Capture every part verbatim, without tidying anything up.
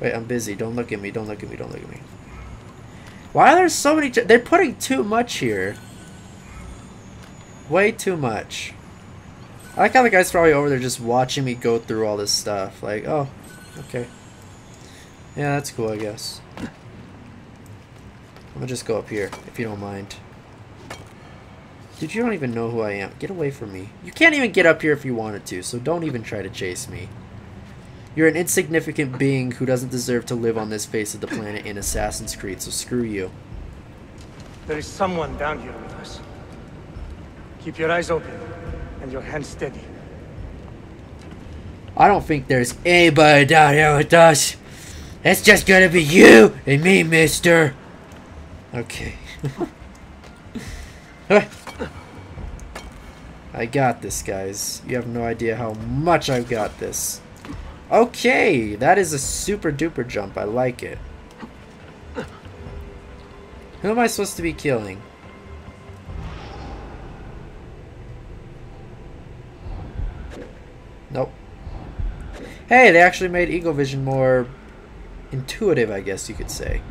Wait, I'm busy. Don't look at me. Don't look at me. Don't look at me. Why are there so many... They're putting too much here. Way too much. I like how the guy's probably over there just watching me go through all this stuff. Like, oh, okay. Yeah, that's cool, I guess. I'm gonna just go up here, if you don't mind. Dude, you don't even know who I am. Get away from me. You can't even get up here if you wanted to, so don't even try to chase me. You're an insignificant being who doesn't deserve to live on this face of the planet in Assassin's Creed, so screw you. There is someone down here with us. Keep your eyes open and your hands steady. I don't think there's anybody down here with us. It's just gonna be you and me, mister. Okay. I got this, guys. You have no idea how much I've got this. Okay, that is a super duper jump. I like it. Who am I supposed to be killing? Nope. Hey, they actually made Eagle Vision more intuitive, I guess you could say.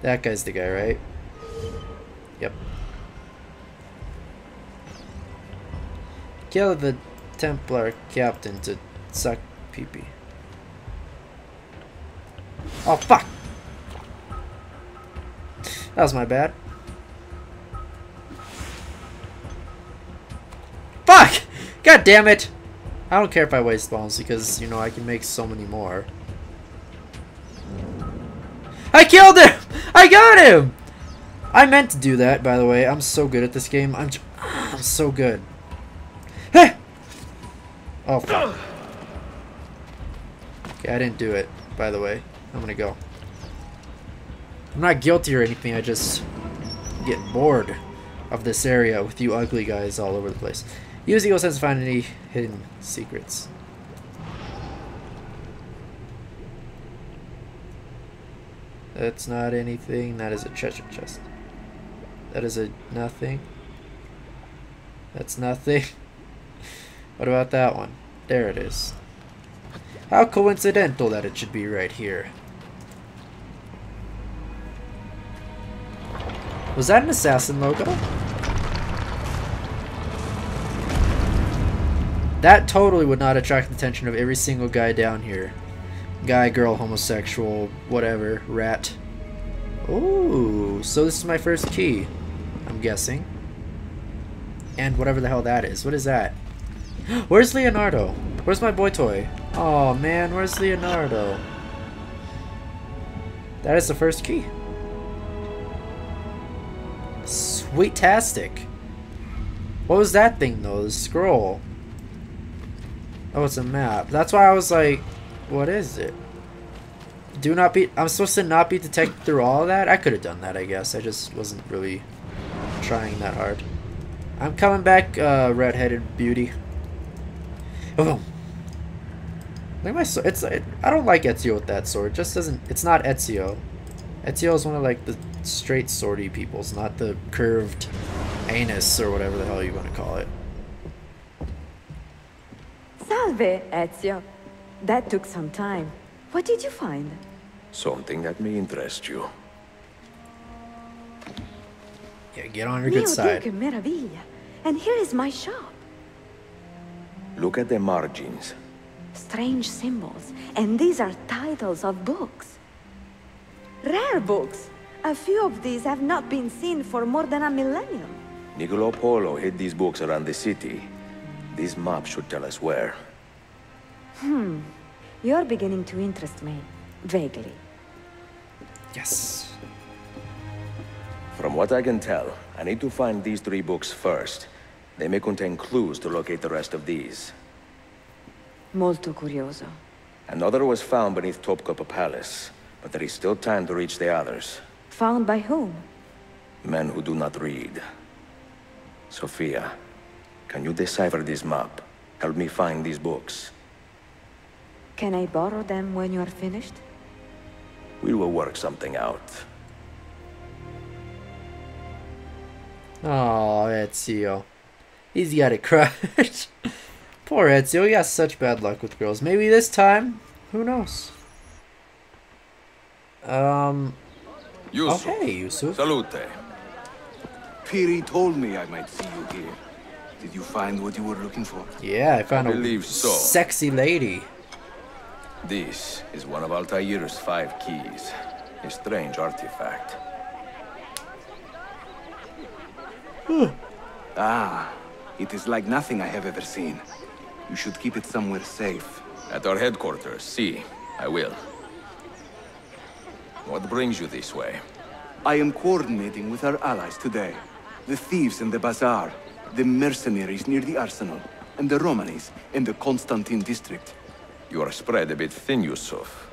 That guy's the guy, right? Yep. Kill the Templar captain to suck pee-pee. Oh, fuck! That was my bad. Fuck! God damn it! I don't care if I waste bombs because, you know, I can make so many more. I killed him! I got him! I meant to do that, by the way. I'm so good at this game. I'm, j I'm so good. Hey! Oh, fuck. Okay, I didn't do it, by the way. I'm gonna go. I'm not guilty or anything, I just get bored of this area with you ugly guys all over the place. Use Eagle Sense to find any hidden secrets. That's not anything. That is a treasure chest. That is a nothing. That's nothing. What about that one? There it is. How coincidental that it should be right here. Was that an assassin logo? That totally would not attract the attention of every single guy down here. Guy, girl, homosexual, whatever, rat. Ooh, so this is my first key, I'm guessing. And whatever the hell that is. What is that? Where's Leonardo? Where's my boy toy? Oh man, where's Leonardo? That is the first key. Sweet-tastic. What was that thing though? The scroll. Oh, it's a map. That's why I was like, what is it? Do not be... I'm supposed to not be detected through all of that? I could have done that, I guess. I just wasn't really trying that hard. I'm coming back, uh, red-headed beauty. Oh, like my sword. It's it, I don't like Ezio with that sword. It just doesn't. It's not Ezio. Ezio is one of like the straight swordy peoples, not the curved anus or whatever the hell you want to call it. Salve, Ezio. That took some time. What did you find? Something that may interest you. Yeah, get on your good side. And here is my shop. Look at the margins. Strange symbols, and these are titles of books. Rare books. A few of these have not been seen for more than a millennium. Niccolò Polo hid these books around the city. This map should tell us where. Hmm. You're beginning to interest me, vaguely. Yes. From what I can tell, I need to find these three books first. They may contain clues to locate the rest of these. Molto curioso. Another was found beneath Topkapi Palace, but there is still time to reach the others. Found by whom? Men who do not read. Sophia, can you decipher this map? Help me find these books. Can I borrow them when you are finished? We will work something out. Oh, Ezio. He's got it crushed. Poor Ezio, he has such bad luck with girls. Maybe this time, who knows? Um. Yusuf. Oh, hey, Yusuf. Salute. Piri told me I might see you here. Did you find what you were looking for? Yeah, I found I a so. sexy lady. This is one of Altair's five keys. A strange artifact. Ah, it is like nothing I have ever seen. You should keep it somewhere safe. At our headquarters, see, I will. What brings you this way? I am coordinating with our allies today. The thieves in the bazaar, the mercenaries near the arsenal, and the Romanies in the Constantine district. You are spread a bit thin, Yusuf.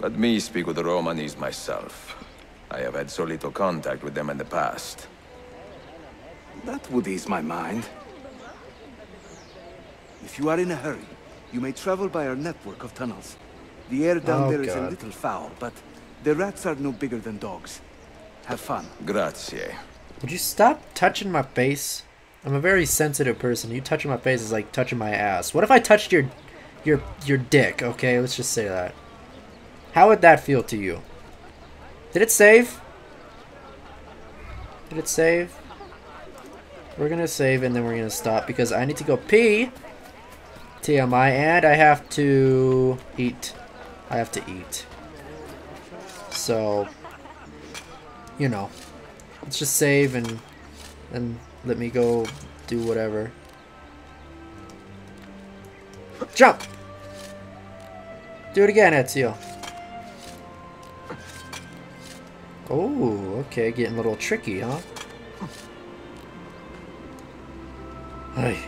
Let me speak with the Romanies myself. I have had so little contact with them in the past. That would ease my mind. If you are in a hurry, you may travel by our network of tunnels. The air down oh, there God. is a little foul, but the rats are no bigger than dogs. Have fun. Grazie. Would you stop touching my face? I'm a very sensitive person. You touching my face is like touching my ass. What if I touched your your your dick? Okay, let's just say that. How would that feel to you? Did it save? Did it save? We're gonna save and then we're gonna stop because I need to go pee. T M I, and I have to eat. I have to eat. So, you know, let's just save and and let me go do whatever. Jump! Do it again, Ezio. Oh, okay, getting a little tricky, huh? Hey.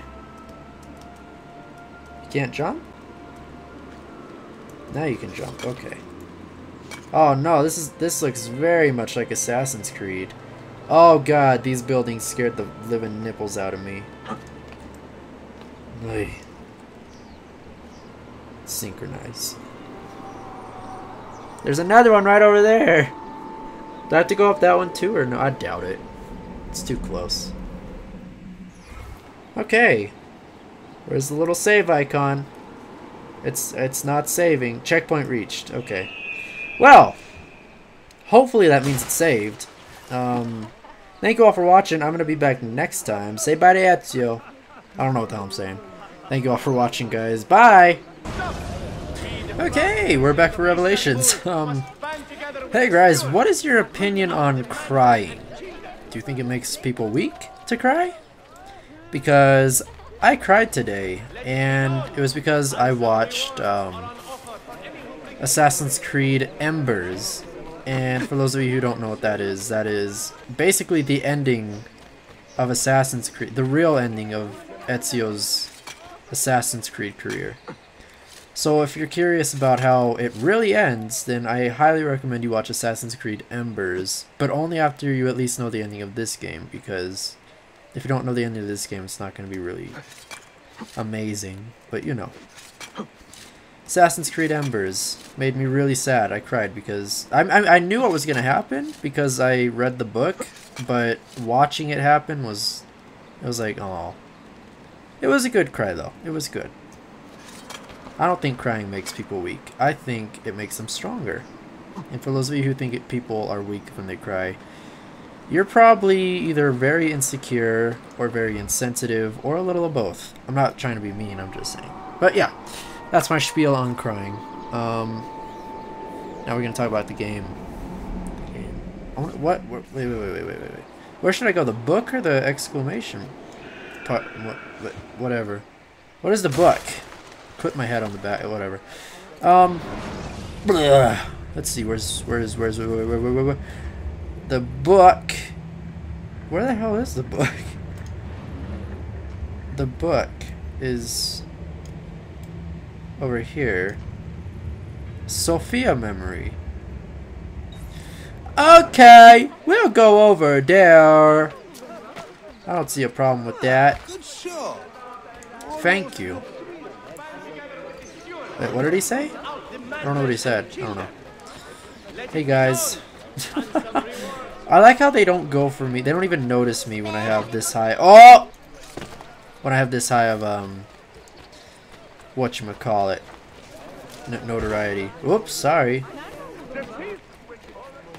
Can't jump? Now you can jump, okay. Oh no, this is this looks very much like Assassin's Creed. Oh god, these buildings scared the living nipples out of me. Ay. Synchronize. There's another one right over there. Do I have to go up that one too or no? I doubt it. It's too close. Okay. Where's the little save icon? It's it's not saving. Checkpoint reached. Okay. Well, hopefully that means it's saved. Um, thank you all for watching. I'm going to be back next time. Say bye to Ezio. I don't know what the hell I'm saying. Thank you all for watching, guys. Bye! Okay, we're back for Revelations. Um, hey, guys, what is your opinion on crying? Do you think it makes people weak to cry? Because I cried today, and it was because I watched um, Assassin's Creed Embers, and for those of you who don't know what that is, that is basically the ending of Assassin's Creed, the real ending of Ezio's Assassin's Creed career. So if you're curious about how it really ends, then I highly recommend you watch Assassin's Creed Embers, but only after you at least know the ending of this game, because if you don't know the end of this game, it's not going to be really amazing, but you know. Assassin's Creed Embers made me really sad. I cried because I, I, I knew what was going to happen because I read the book, but watching it happen was, it was like, oh. It was a good cry, though. It was good. I don't think crying makes people weak. I think it makes them stronger. And for those of you who think it, people are weak when they cry, you're probably either very insecure or very insensitive or a little of both. I'm not trying to be mean, I'm just saying. But yeah, that's my spiel on crying. Um, now we're going to talk about the game. The game. What? Wait, wait, wait, wait, wait, wait. Where should I go? The book or the exclamation? What, whatever. What is the book? Put my head on the back. Whatever. Um, let's see. Where's, where's, where's, where, where, where, where, where? The book. Where the hell is the book? The book is over here. Sophia memory. Okay, we'll go over there. I don't see a problem with that. Thank you. Wait, what did he say? I don't know what he said. I don't know. Hey guys. I like how they don't go for me. They don't even notice me when I have this high. Oh! When I have this high of um, whatchamacallit, notoriety. Whoops, sorry.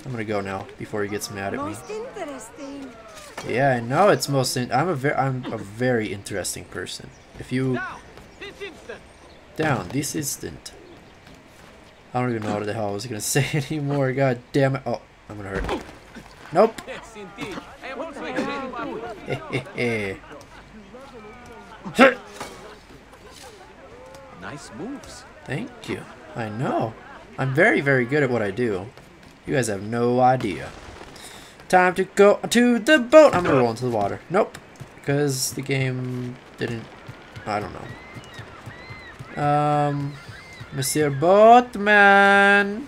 I'm gonna go now before he gets mad at me. Most interesting. Yeah, I know it's most. In I'm a very, I'm a very interesting person. If you down this instant. Down this instant. I don't even know what the hell I was gonna say anymore. God damn it! Oh, I'm gonna hurt. Nope. Yes, indeed. I am also hey, hey, hey. Nice moves. Thank you. I know. I'm very, very good at what I do. You guys have no idea. Time to go to the boat! I'm gonna roll into the water. Nope. Because the game didn't... I don't know. Um... Monsieur Boatman!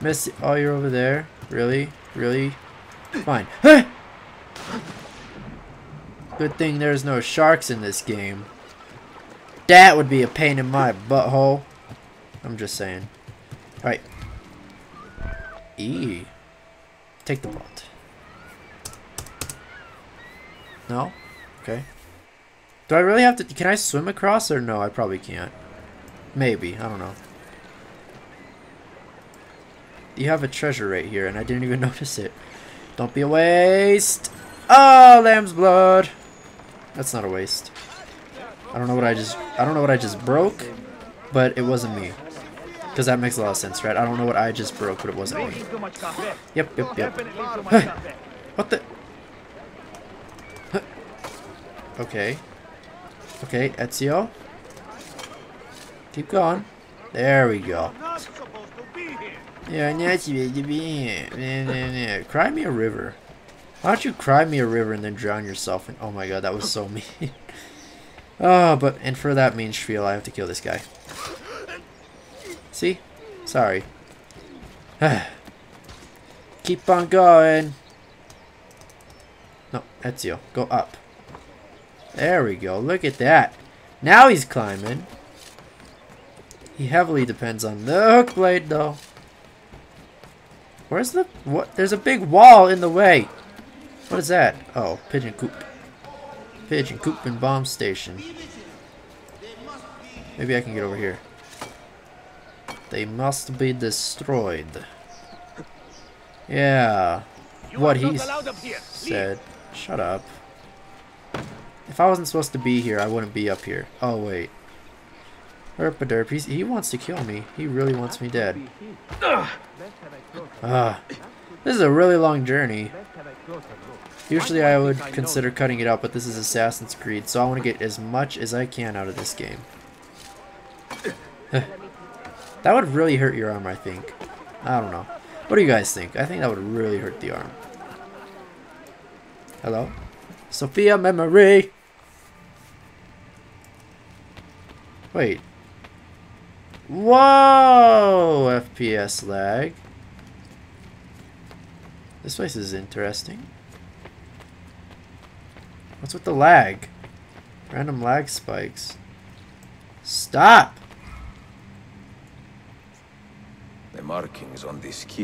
Monsieur... Oh, you're over there? Really? Really? Fine. Good thing there's no sharks in this game. That would be a pain in my butthole. I'm just saying. Alright. E. Take the boat. No? Okay. Do I really have to... Can I swim across or no? I probably can't. Maybe. I don't know. You have a treasure right here and I didn't even notice it. Don't be a waste. Oh, lamb's blood. That's not a waste. I don't know what I just... I don't know what I just broke, but it wasn't me. Because that makes a lot of sense, right? I don't know what I just broke, but it wasn't me. Yep, yep, yep. What the? Okay. Okay, Ezio. Keep going. There we go. Yeah, not supposed to be here. Cry me a river. Why don't you cry me a river and then drown yourself? And oh my god, that was so mean. Oh, but and for that mean spiel, I have to kill this guy. See? Sorry. Keep on going. No, Ezio, go up. There we go. Look at that. Now he's climbing. He heavily depends on the hook blade, though. Where's the what? There's a big wall in the way. What is that? Oh, pigeon coop. Pigeon coop and bomb station. Maybe I can get over here. They must be destroyed. Yeah. What he said. Shut up. If I wasn't supposed to be here, I wouldn't be up here. Oh, wait. Herpaderp. He's, he wants to kill me. He really wants me dead. Uh, this is a really long journey. Usually I would consider cutting it out, but this is Assassin's Creed, so I want to get as much as I can out of this game. That would really hurt your arm, I think. I don't know. What do you guys think? I think that would really hurt the arm. Hello? Sophia memory! Wait. Whoa! F P S lag. This place is interesting. What's with the lag? Random lag spikes. Stop! The markings on this key